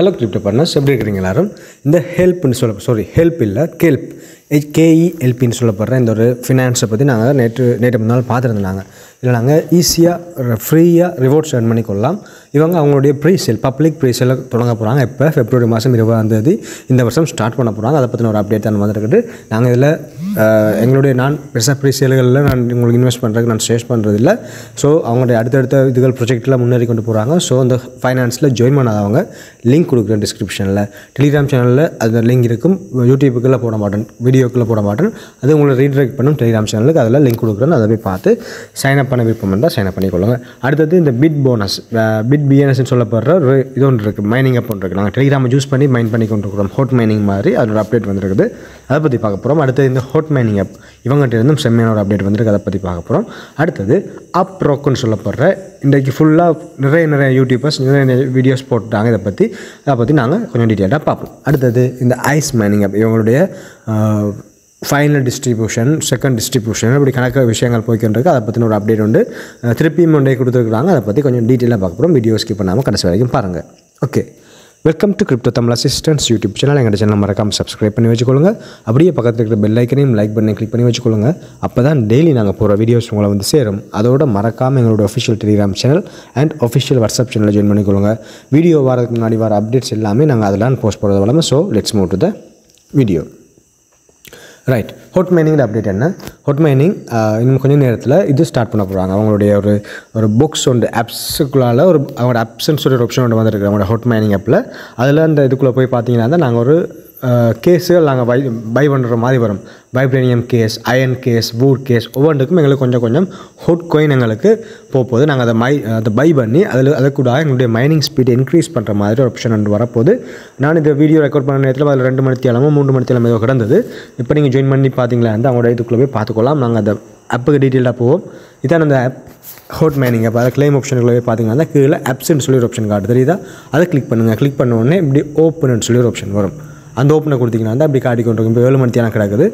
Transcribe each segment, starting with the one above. Hello Crypto Partners, எப்படி இருக்கீங்க எல்லாரும் இந்த ஹெல்ப் னு சொல்ல sorry help இல்ல kelp kelp னு சொல்ல போற இந்த ஒரு ஃபைனான்ஸ் பத்தி நாங்க நேத்து முன்னால பாத்துறோம்லாங்க இல்ல நாங்க ஈஸியா ஃப்ரீயா ரிவார்ட்ஸ் earn பண்ணிக்கலாம் இவங்க அவங்களுடைய ப்ரீசேல் பப்ளிக் ப்ரீசேல் தொடங்க போறாங்க இப்ப பிப்ரவரி மாசம் 20ஆம் தேதி இந்த வருஷம் ஸ்டார்ட் பண்ண போறாங்க அத பத்தின ஒரு அப்டேட் தான் வந்திருக்கு நாங்க இதல எங்களுடைய நான் பெருசா ப்ரீசேல்களல நான் உங்களுக்கு இன்வெஸ்ட் பண்றதுக்கு நான் ஷேர் பண்றது இல்ல சோ அவங்களுடைய அடுத்தடுத்த இதுகள் ப்ராஜெக்ட்ல முன்னேறி கொண்டு போறாங்க சோ அந்த ஃபைனான்ஸ்ல ஜாயின் பண்ணாதவங்க லிங்க் குடுக்குற டிஸ்கிரிப்ஷன்ல டெலிகிராம் சேனல்ல அந்த லிங்க் இருக்கும் யூடியூபுக்குள்ள போட மாட்டேன் வீடியோக்குள்ள போட மாட்டேன் அது உங்களை ரீடைரக்ட் பண்ணும் டெலிகிராம் சேனலுக்கு அதல லிங்க் குடுக்குறேன் அத போய் பார்த்து சைன் அப் பண்ண விருப்பம்னா சைன் அப் பண்ணிக்கோங்க அடுத்து இந்த பிட் பிஎன்எஸ் னு சொல்லப்படுற இது ஒன்று இருக்கு மைனிங் அப் ஒன்று நாங்க டெலிகிராமை யூஸ் பண்ணி மைன் பண்ணி கொண்டிருக்கோம் ஹாட் மைனிங் மாதிரி அதோட அப்டேட் வந்திருக்குது அத பத்தி பார்க்க போறோம் அடுத்து இந்த ஹாட் மைனிங் அப் இவங்க இருந்தும் செமினாரோட அப்டேட் வந்திருக்கு அத பத்தி பார்க்க போறோம் அடுத்து Uprock னு சொல்லப்படுற இன்னைக்கு ஃபுல்லா நிறைய யூடியூபர்ஸ் நிறைய வீடியோஸ் போட்டுட்டாங்க இத பத்தி அப்படி நாங்க கொஞ்சம் டீடைலா பாப்போம் அடுத்து இந்த ஐஸ் மைனிங் அப் இவங்களுடைய ஃபைனல் டிஸ்ட்ரிபியூஷன் செகண்ட் டிஸ்ட்ரிபியூஷன் அப்படி கணக்க விஷயங்கள் போயிட்டிருக்கு அத பத்தின ஒரு அப்டேட் உண்டு திருப்பி மண்டே கொடுத்திருக்காங்க அத பத்தி கொஞ்சம் டீடைலா பார்க்க போறோம் வீடியோ ஸ்கிப் பண்ணாம கடைசி வரைக்கும் பாருங்க okay Welcome to Crypto Tamil Assistance YouTube channel. எங்க சேனலை மறக்காம subscribe பண்ணி வெச்சுக்கோங்க. அப்படியே பக்கத்துல இருக்கிற bell icon-ஐயும் like button-ஐ click பண்ணி வெச்சுக்கோங்க. அப்பதான் daily நாங்க போற வீடியோஸ் உங்களுக்கு வந்து சேரும். அதோட மறக்காம எங்களுடைய official Telegram channel and official WhatsApp channel-ல join பண்ணிக்கோங்க. வீடியோ வரதுக்கு முன்னாடி வர updates எல்லாமே நாங்க அதல போஸ்ட் போறது வழமை. So let's move to the video. Right. Hot mining update என்ன hot mining இன்னும் கொஞ்ச நேரத்துல இது ஸ்டார்ட் பண்ண போறாங்க அவங்களுடைய ஒரு box on the apps-குள்ள ஒரு அவங்களோட apps-னு சொல்ற ஆப்ஷன் வந்து வந்திருக்கு நம்ம hot mining app-ல அதுல அந்த இதுக்குள்ள போய் பாத்தீங்கன்னா நாங்க ஒரு கேஸ்ல நாங்க பை பண்ற மாதிரி வரும் vibranium case iron case wood case ஒவ்வொன்றுக்கும் எங்களுக்கு கொஞ்சம் ஹாட் காயின் எங்களுக்கு போகுது நாங்க அத பை பண்ணி அதுக்குடா எங்களுடைய மைனிங் ஸ்பீட் இன்கிரீஸ் பண்ற மாதிரி ஒரு ஆப்ஷன் வந்து வரப்போது நான் இந்த வீடியோ ரெக்கார்ட் பண்ண நேரத்துல அது 2 மணி நேரமா 3 மணி நேரமா ஏதோ கிடந்தது இப்போ நீங்க ஜாயின் பண்ணி பாத்தீங்களா அந்த அவங்களோட இதுக்குள்ள போய் பாத்துக்கலாம் நாங்க அந்த ஆப்புக்கு டீடைலா போவோம் இதான அந்த ஆப் Hot mining அப்ப அத claim option-க்குள்ள போய் பாத்தீங்கன்னா கீழ apps னு சொல்லி ஒரு option காட்டு தெரியுதா அத கிளிக் பண்ணுங்க கிளிக் பண்ண உடனே இப்படி open னு சொல்லி ஒரு option வரும் அந்த ஓபனை கொடுத்தீங்கன்னா அந்த Bicardi Controlmentian இப்போ 7 மணிக்கு கிடக்குது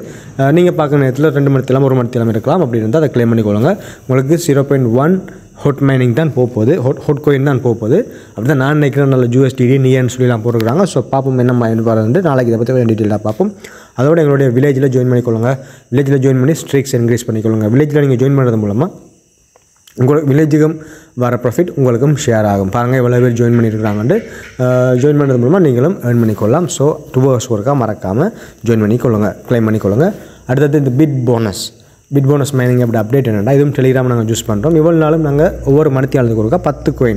நீங்க பார்க்குற நேரத்துல 2 மணிக்கு 1 மணிக்கு இருக்கலாம் அப்படி இருந்தா அத claim பண்ணிக்கோங்க உங்களுக்கு 0.1 hot mining தான் போகுது hot coin தான் போகுது அப்படிதான் நான் நினைக்கிறேன் நல்ல USDD நீன்னு சொல்லிலாம் போட்டுக்கறாங்க சோ பாப்போம் என்ன மைண்ட் வரது நாளைக்கு இத பத்தி கொஞ்சம் டீடைலா பாப்போம் அதோட எங்களுடைய வில்லேஜ்ல ஜாயின் பண்ணிக்கோங்க வில்லேஜ்ல ஜாயின் பண்ணி ஸ்ட்ரீக்ஸ் இன்கிரீஸ் பண்ணிக்கோங்க வில்லேஜ்ல நீங்க ஜாயின் பண்றது மூலமா உங்களுக்கு வில்லேஜுக்கும் Waraprophit உங்களுக்கும் ஷேர் ஆகும் பாருங்க இவ்வளவு பேர் ஜாயின் பண்ணிருக்காங்கன்னு ஜாயின் பண்றது மூலமா நீங்களும் earn பண்ணிக்கலாம் சோ 2 hours வர்க்க மறக்காம ஜாயின் பண்ணிக்கோங்க claim பண்ணிக்கோங்க அடுத்து இந்த bit bonus mining அப்படி அப்டேட் என்னடா இதுவும் டெலிகிராம் நாங்க யூஸ் பண்றோம் இவ்வளவு நாளும் நாங்க ஒவ்வொரு மணித்தியாளுக்கு ஒருக்க 10 coin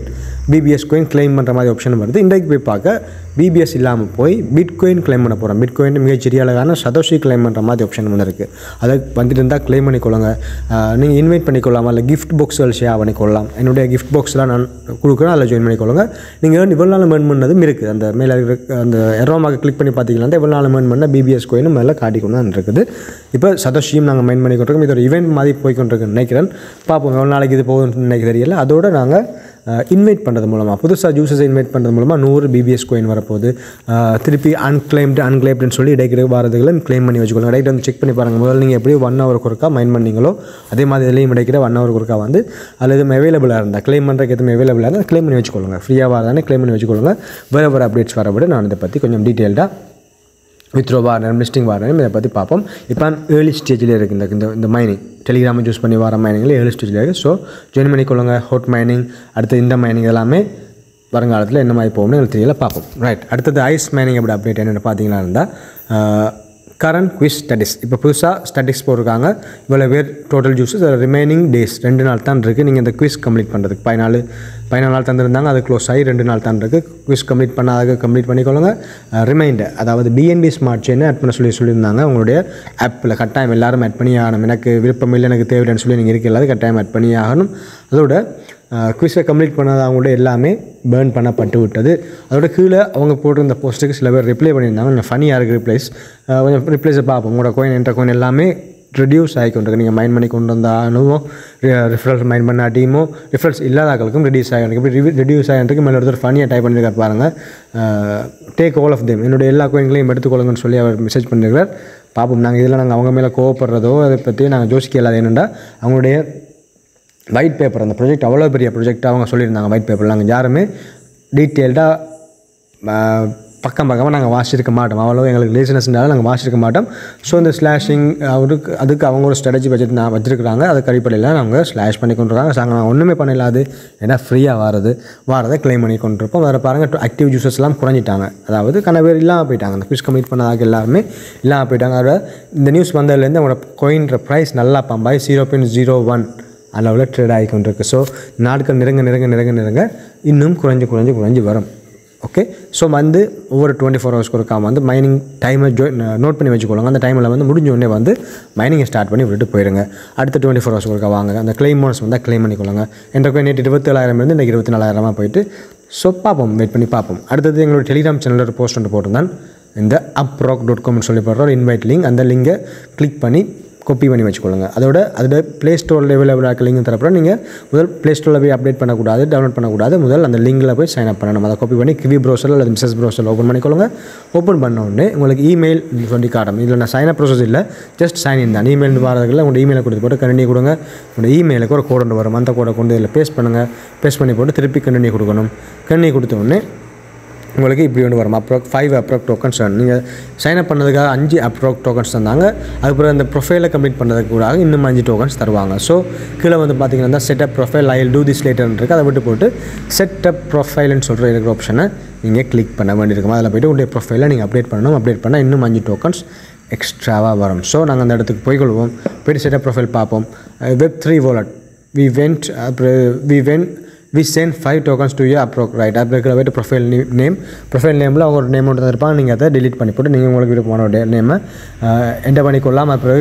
BBS coin claim பண்ற மாதிரி ஆப்ஷன் வருது இன்றைக்கு போய் பார்க்க BBS இல்லாம போய் bitcoin claim பண்ண போறோம் bitcoin மிக சிறிய அளவான சதோஷி claim பண்ற மாதிரி ஆப்ஷன் வந்திருக்கு அத வந்துட்டா claim பண்ணிக்கோங்க நீங்க இன்வைட் பண்ணிக்கலாமா இல்ல gift box-ல ஷேர் பண்ணிக்கலாம் என்னோட gift box-ல நான் குடுக்குறேன் அதல join பண்ணிக்கோங்க நீங்க இவ்வளவு நாளும் earn பண்ணதும் இருக்கு அந்த மேல அந்த arrow mark click பண்ணி பாத்தீங்கன்னா இவ்வளவு நாளும் earn பண்ண BBS coin மேல காட்டிக்கணும் இருக்குது இப்போ சதோஷியும் நாங்க மைன் பண்ணிக்கோங்க இது ஒரு event மாதிரி போய் கொண்டிருக்கு நினைக்கிறேன் பாப்போம் எவ்வளவு நாளைக்கு இது போகும்னு எனக்கு தெரியல அதோட நாங்க இன்வைட் பண்றது மூலமா புதுசா யூசர்ஸ் இன்வைட் பண்றது மூலமா 100 BBS coin வரப்போகுது திருப்பி unclaimed னு சொல்லி இடைக்கிட வரதுகளை claim பண்ணி வெச்சுக்கலாம் ரைட் வந்து செக் பண்ணி பாருங்க முதல்ல நீங்க எப்படி 1 hour குறக்க மைன் பண்ணீங்களோ அதே மாதிரி இதையும் இடைக்கிட 1 hour குறக்க வந்து அல்லது அவேலபிளா இருந்தா claim பண்றதுக்கு எதுமே அவேலபிளா இருந்தா claim பண்ணி வெச்சுக்கலாம் ஃப்ரீயா வரதானே claim பண்ணி வெச்சுக்கலாம் வேற அப்டேட்ஸ் வரப்போது நான் இத பத்தி கொஞ்சம் டீடைலா withdraw வாரணும் லிஸ்டிங் வாரணும் இத பத்தி பாப்போம் இப்போ early stageல இருக்கு இந்த மைனிங் டெலிகிராம் யூஸ் பண்ணி வர மைனிங்ல early stageல இருக்கு சோ ஜாயின் பண்ணிக்கோங்க hot mining அடுத்து இந்த மைனிங் எல்லாமே வருங்காலத்துல என்ன மாதிரி போகும்னு உங்களுக்கு தெரியல பாப்போம் ரைட் அடுத்து ஐஸ் மைனிங் அப்படி அப்டேட் என்னன்னு பாத்தீங்களா இருந்தா current quiz studies இப்போ புதுசா ஸ்டாட்டிஸ்டிக்ஸ் போடுறாங்க இவ்வளவு பேர் total users remaining days 2 நாள் தான் இருக்கு நீங்க இந்த quiz complete பண்றதுக்கு 14 நாள் தந்திருந்தாங்க அது க்ளோஸ் ஆகி 2 நாள் தான் இருக்கு quiz complete பண்ணாதவங்க complete பண்ணிக்கோங்க reminder அதாவது BNB smart chain ஆட் பண்ண சொல்லிருந்தாங்க உங்களுடைய appல கட்டாயம் எல்லாரும் ஆட் பண்ணி ஆகணும் எனக்கு விருப்பம் இல்லை எனக்கு தேவையில்லைன்னு சொல்லி நீங்க இருக்க எல்லாரும் கட்டாயம் ஆட் பண்ணி ஆகணும் அதோட quiz-ஐ complete பண்ணாதவங்க எல்லாமே burn பண்ணப்பட்டு விட்டது அதோட கீழ அவங்க போட்டிருந்த போஸ்டுக்கு சில பேர் ரிப்ளை பண்ணிருந்தாங்க நல்ல ஃபன்னியா இருக்கு ரிப்ளைஸ் கொஞ்சம் ரிப்ளைஸ் பாப்போம் உங்க coin என்ற coin எல்லாமே reduce ஆகி கொண்டிருக்கு நீங்க மைன் பண்ணி கொண்டு வந்த அனுபவம் ரெஃபரல்ஸ் மைன் பண்ண டீமோ ரெஃபரல்ஸ் இல்லாதவங்களுக்கும் reduce ஆகிருக்கு இப்படி reduce ஆகிருக்கு மேல ஒருத்தர் ஃபன்னியா டைப் பண்ணிருக்கார் பாருங்க டேக் ஆல் ஆஃப் देम என்னோட எல்லா coin-களையும் எடுத்துக்கொள்ளுங்கன்னு சொல்லி அவர் மெசேஜ் பண்ணிருக்கார் பாப்போம் நாங்க இதெல்லாம் நாங்க அவங்க மேல கோபப்படுறதோ அதை பத்தி நாங்க ஜோசிக்கலாத என்னடா அவங்களுடைய white paper அந்த ப்ராஜெக்ட் அவ்வளவு பெரிய ப்ராஜெக்ட் அவங்க சொல்லிருந்தாங்க white paper-ல நாங்க யாருமே டீடைல்டா பக்கம் பக்கமாக நாங்கள் வாசிச்சிருக்க மாட்டோம், அவ்வளோ எங்களுக்கு லேசினஸ்னால நாங்கள் வாசிச்சிருக்க மாட்டோம். ஸோ இந்த ஸ்லாஷிங் அவருக்கு அதுக்கு அவங்களோட ஸ்ட்ராட்டஜி பட்ஜெட் நான் வச்சுருக்கிறாங்க, அதுக்கு அடிப்படையில் நாங்கள் ஸ்லாஷ் பண்ணி கொண்டுருக்காங்க. ஸோ நாங்கள் ஒன்றுமே பண்ணலாது, ஏன்னா ஃப்ரீயாக வாரதை கிளைம் பண்ணி கொண்டிருப்போம். வேறு பாருங்கள், ஆக்டிவ் யூசர்ஸ்லாம் குறைஞ்சிட்டாங்க, அதாவது கணவர் இல்லாமல் போயிட்டாங்க, அந்த ஃபிஷ் கம்ப்ளீட் பண்ணதாக எல்லாருமே இல்லாமல் போயிட்டாங்க. அதோட இந்த நியூஸ் வந்ததுலேருந்து அவங்களோட கோயின்ற ப்ரைஸ் நல்லா பம்பாய் 0.01 அளவில் ட்ரேட் ஆகி கொண்டிருக்கு. ஸோ நாட்கள் நெருங்க இன்னும் குறைஞ்சு வரும். ஓகே, ஸோ வந்து ஒவ்வொரு 24 ஹவர்ஸ்க்கு ஒருக்கா வந்து மைனிங் டைமை நோட் பண்ணி வச்சுக்கொள்ளுங்க. அந்த டைமில் வந்து முடிஞ்ச உடனே வந்து மைனிங்கை ஸ்டார்ட் பண்ணி விட்டுட்டு போயிடுங்க. அடுத்த 24 ஹவர்ஸ்க்கு ஒருக்கா வாங்க, அந்த கிளைம் போனஸ் வந்தால் கிளைம் பண்ணிக்கொள்ளுங்க. எனக்கு நேற்று 27,000 இருந்து இன்றைக்கு 24,000 போயிட்டு, ஸோ பார்ப்போம், வெயிட் பண்ணி பார்ப்போம். அடுத்தது எங்களோட டெலிகிராம் சேனலில் ஒரு போஸ்ட் ஒன்று போட்டிருந்தான், இந்த uprock.comனு சொல்லி போடுற ஒரு இன்வைட் லிங்க், அந்த லிங்கை கிளிக் பண்ணி கோப்பி பண்ணி வச்சுக்கொள்ளுங்க. அதோட அதோட ப்ளே ஸ்டோரில் அவைலபிளாக இருக்க லிங்க் தரப்போ நீங்கள் முதல் ப்ளே ஸ்டோரில் போய் அப்டேட் பண்ணக்கூடாது, டவுன்லோட் பண்ணக்கூடாது, முதல் அந்த லிங்கில் போய் சைன் அப் பண்ணணும். அதை கோப்பி பண்ணி கிவி ப்ரௌசரில் அல்லது மிஸ்ஸஸ் ப்ரௌசரில் ஓப்பன் பண்ணிக்கொள்ளுங்க. ஓப்பன் பண்ண உடனே உங்களுக்கு இமெயில் சொல்லி காட்டும். இதில் நான் சைன் அப் ப்ராசஸ் இல்லை, ஜஸ்ட் சைன் இன் தான். இமெயில் வரதுக்குள்ள உங்களோட இமெயிலை கொடுத்து போட்டு கண்டினியூ கொடுங்க. உங்களோட இமெயிலுக்கு ஒரு கோடு வரும், அந்த கோடை கொண்டு இதில் பேஸ்ட் பண்ணுங்கள். பேஸ்ட் பண்ணி போட்டு திருப்பி கண்டினியூ கொடுக்கணும். கண்டினியூ கொடுத்த உடனே உங்களுக்கு இப்படி ஒன்று வரும், Uprock 5 Uprock டோக்கன்ஸ் வேணும். நீங்கள் சைன்அப் பண்ணதுக்காக 5 Uprock டோக்கன்ஸ் தந்தாங்க, அதுக்கப்புறம் இந்த ப்ரொஃபைலை கம்ப்ளீட் பண்ணுறதுக்கு கூட இன்னும் 5 டோக்கன்ஸ் தருவாங்க. ஸோ கீழே வந்து பார்த்தீங்கன்னா setup profile I will do this லேட்டர்னு இருக்குது, அதை விட்டு போட்டு செட்டப் ப்ரொஃபைல்னு சொல்கிற இருக்கிற ஆப்ஷனை நீங்கள் கிளிக் பண்ண வேண்டியிருக்கும். அதில் போய்ட்டு உங்களுடைய ப்ரொஃபைலை நீங்கள் அப்டேட் பண்ணணும். அப்டேட் பண்ணால் இன்னும் 5 டோக்கன்ஸ் எக்ஸ்ட்ராவாக வரும். ஸோ நாங்கள் அந்த இடத்துக்கு போய்கொள்வோம், போய்ட்டு செட்டப் ப்ரொஃபைல் பார்ப்போம். Web3 wallet we send 5 tokens to your Uprock, right? Uprock போய்ட்டு ப்ரொஃபைல் நேம், ப்ரொஃபைல் நேமில் அவங்க ஒரு நேம் ஒன்று தந்திருப்பாங்க, நீங்கள் அதை டெலிட் பண்ணி போட்டு நீங்கள் உங்களுக்கு விருப்பமான நேமை என்டர் பண்ணிக்கொள்ளலாம். அப்புறம்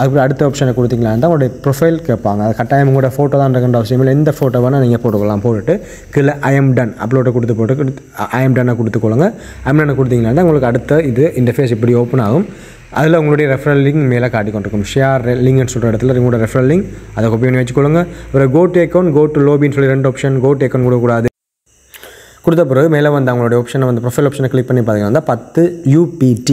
அதுக்கப்புறம் அடுத்த ஆப்ஷனை கொடுத்தீங்களா இருந்தால் உங்களுடைய ப்ரொஃபைல் கேட்பாங்க, அது கட்டாயம் கூட ஃபோட்டோ தான் இருக்கின்ற அவசியம் இல்லை, எந்த ஃபோட்டோ வேணால் நீங்கள் போட்டுக்கலாம். போட்டுட்டு கீழே ஐ எம் டன் அப்லோட்டை கொடுத்து போட்டு ஐ எம் டன்னை கொடுத்துக்கொள்ளுங்க. ஐ எம் டன்னை கொடுத்தீங்களா இருந்தால் உங்களுக்கு அடுத்த இது இன்டர்ஃபேஸ் இப்படி ஓப்பன் ஆகும். அதில் உங்களுடைய ரெஃபரல் லிங்க் மேலே காட்டிக்கொண்டிருக்கும், ஷேர் லிங்க்னு சொல்கிற இடத்துல உங்களோட ரெஃபரல் லிங்க் அதை கோப்பி பண்ணி வச்சுக்கொள்ளுங்க. ஒரு go to account, go to லோபின்னு சொல்லி 2 ஆப்ஷன், கோ டு அக்கௌண்ட் கொடுக்கக்கூடாது. கொடுத்த பிறகு மேலே வந்து அவங்களுடைய ஆப்ஷனை வந்து ப்ரொஃபைல் ஆப்ஷனை கிளிக் பண்ணி பார்த்தீங்கன்னா 10 UPT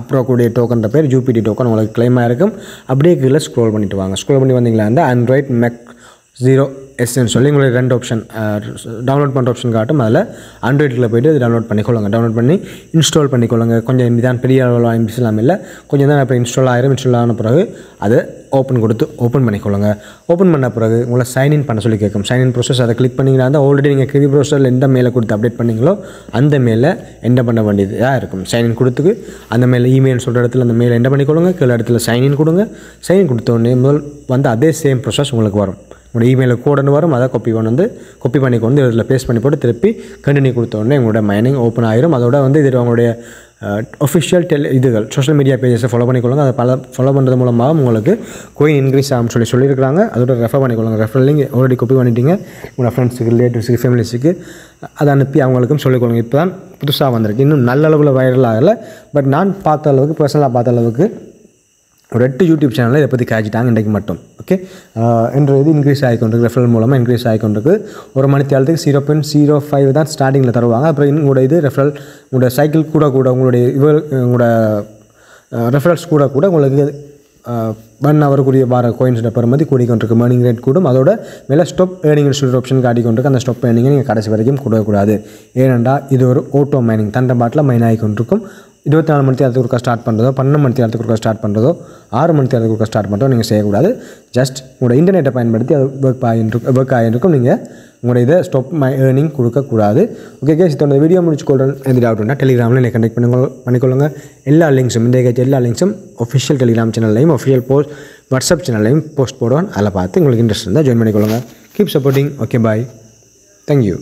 அப்ரோக்குடைய டோக்கன்ற பேர் UPT டோக்கன் உங்களுக்கு கிளைமாக இருக்கும். அப்படியே கீழே ஸ்க்ரோல் பண்ணிட்டு வாங்க, ஸ்க்ரோல் பண்ணி வந்தீங்களா இருந்தால் ஆண்ட்ராய்ட் மேக் 0S சொல்லி உங்களுக்கு 2 ஆப்ஷன் டவுன்லோட் பண்ணுற ஆப்ஷன் காட்டும். அதில் ஆண்ட்ராய்டில் போய்ட்டு அது டவுன்லோட் பண்ணிக்கொள்ளுங்க, டவுன்லோட் பண்ணி இன்ஸ்டால் பண்ணிக்கொள்ளுங்க. கொஞ்சம் இதான் பெரிய அளவில் இன்ஸ்டாலாம் இல்லை, கொஞ்சம் தான் இப்போ இன்ஸ்டால் ஆயிரும். இன்ஸ்டால் ஆன பிறகு அதை ஓப்பன் கொடுத்து ஓப்பன் பண்ணிக்கொள்ளுங்க. ஓப்பன் பண்ண பிறகு உங்களை சைன்இன் பண்ண சொல்லி கேட்கும், சைன்இன் ப்ராசஸ் அதை கிளிக் பண்ணிங்கன்னா இருந்தால் ஆல்ரெடி நீங்கள் கிவி ப்ரௌசரில் எந்த மெயிலை கொடுத்து அப்டேட் பண்ணிங்களோ அந்த மெயிலை என்டர் பண்ண வேண்டியதாக இருக்கும். சைன்இன் கொடுத்துக்கு அந்த மெயிலில் இமெயில் சொல்கிற இடத்துல அந்த மெயிலை என்டர் பண்ணிக்கொள்ளுங்க. கீழே இடத்துல சைன்இன் கொடுங்க. சைன்இன் கொடுத்தோடனே முதல் வந்து அதே சேம் ப்ராசஸ் உங்களுக்கு வரும். உங்களோட இமெயிலில் கோடுன்னு வரும், அதை காப்பி பண்ணிக்கொண்டு இதில் பேஸ்ட் பண்ணி போட்டு திருப்பி கண்டினியூ கொடுத்தோடனே உங்களோட மைனிங் ஓப்பன் ஆகிரும். அதோட வந்து இதில் உங்களுடைய ஒஃபிஷியல் இதுகள் சோஷியல் மீடியா பேஜஸை ஃபாலோ பண்ணிக்கொள்ளுங்க. அதை ஃபாலோ பண்ணுறது மூலமாக உங்களுக்கு கோயின் இன்க்ரீஸ் ஆகும் சொல்லியிருக்கிறாங்க. அதோட ரெஃபர் பண்ணிக்கொள்ளுங்க. ரெஃபர் லிங்க் ஆல்ரெடி காப்பி பண்ணிட்டீங்க, உங்களோட ஃப்ரெண்ட்ஸுக்கு ரிலேட்டிவ்ஸுக்கு ஃபேமிலிஸுக்கு அதை அனுப்பி அவங்களுக்கும் சொல்லிக்கொள்ளுங்க. இப்போ தான் புதுசாக வந்திருக்கு, இன்னும் நல்ல அளவில் வைரல் ஆகலை, பட் நான் பார்த்த அளவுக்கு பர்சனலாக பார்த்த அளவுக்கு 2 யூடியூப் சேனலில் இதை பற்றி காய்ச்சிட்டாங்க இன்றைக்கு மட்டும். ஓகே, என்ற இது இன்க்ரீஸ் ஆகிக்கொண்டிருக்கு, ரெஃபரல் மூலமாக இன்க்ரீஸ் ஆகிக்கொண்டிருக்கு. ஒரு மணித்தேரத்துக்கு 0.05 தான் ஸ்டார்டிங்கில் தருவாங்க. அப்புறம் உங்களோட இது ரெஃபரல் உங்களோட சைக்கிள் கூட உங்களுடைய உங்களோட ரெஃபரல்ஸ் கூட உங்களுக்கு 1 ஹவருக்குரிய வார கோயின்ஸோட பெருமதி கூடிக்கொண்டிருக்கு. ஏர்னிங் ரேட் கூடும். அதோட மேலே ஸ்டாப் ஏர்னிங்னு சொல்கிற ஆப்ஷன் காட்டிக்கொண்டிருக்கு. அந்த ஸ்டாப் ஏர்னிங்கை நீங்கள் கடைசி வரைக்கும் கூடக்கூடாது, ஏனெண்டா இது ஒரு ஓட்டோ மைனிங், தண்டை பாட்டில் மைன் ஆகிக்கொண்டிருக்கும். 24 மணி நேரத்துக்கு ஒருக்கா ஸ்டார்ட் பண்ணுறதோ, 12 மணி நேரத்துக்கு ஒருக்கா ஸ்டார்ட் பண்ணுறதோ, 6 மணி நேரத்துக்கு ஒருக்கா ஸ்டார்ட் பண்ணுறதோ நீங்கள் செய்யக்கூடாது. ஜஸ்ட் உங்களோட இன்டர்நெட்டை பயன்படுத்தி அது ஒர்க் ஆகிருக்கும். நீங்கள் உங்களோட இதை ஸ்டாப் ஏர்னிங் கொடுக்கக்கூடாது. ஓகே கேஸ், இந்த வீடியோ முடிச்சுக்கொள்கிறேன். எந்த டவுட்னா டெலிகிராமில் என்னை கண்டெக்ட் பண்ணிக்கொள்ளுங்க. எல்லா லிங்க்ஸும் இந்த கேட்ச எல்லா லிங்க்ஸும் ஒஃபிஷியல் டெலிகிராம் சேனல்லையும் ஒஃபிஷியல் போஸ்ட் வாட்ஸ்அப் சேனல்லையும் போஸ்ட் போடுவான். அதில் பார்த்து உங்களுக்கு இன்ட்ரெஸ்ட் இருந்தால் ஜாயின் பண்ணிக்கொள்ளுங்க. Keep supporting. Okay bye, thank you.